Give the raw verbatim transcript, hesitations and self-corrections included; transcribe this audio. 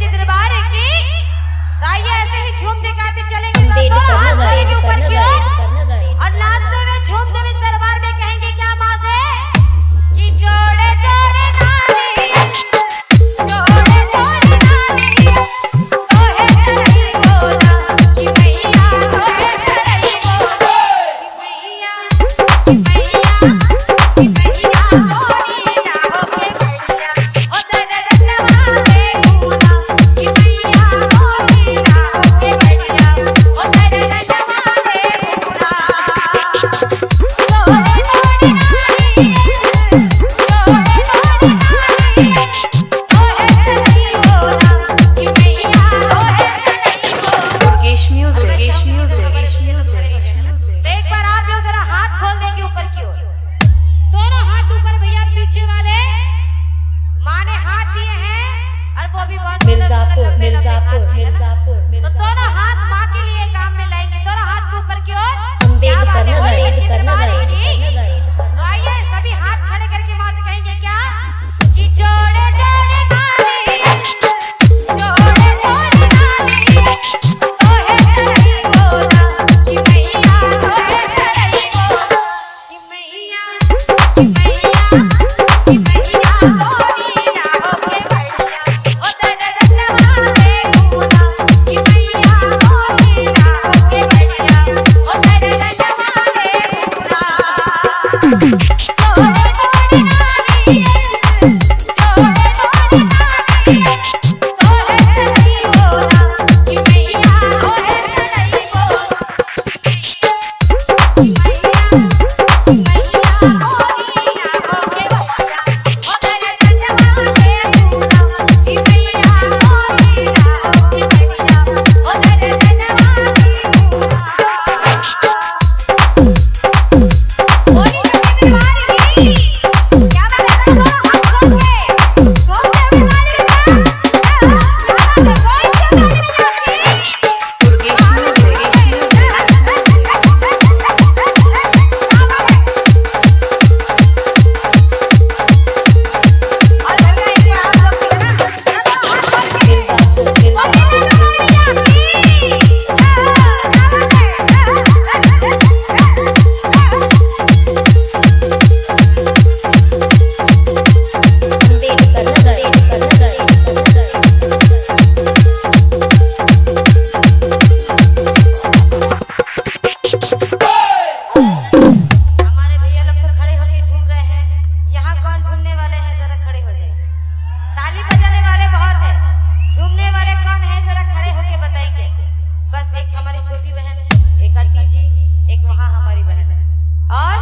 के दरबार के गाइया ऐसे ही झूमते गाते चलेंगे ऊपर की ओर और नाचते हुए झूमते हुए दरबार में कहेंगे क्या मास है कि जोड़े जोड़े मिर्जापुर मिर्जापुर मिर्जापुर तो दोनों हाथ माँ के लिए काम में लाएंगे। दोनों हाथ को ऊपर की ओर सभी हाथ खड़े करके माँ से कहेंगे क्या कि जोड़े जोड़े बस एक हमारी छोटी बहन, एक आंटी जी, एक वहाँ हमारी बहन है और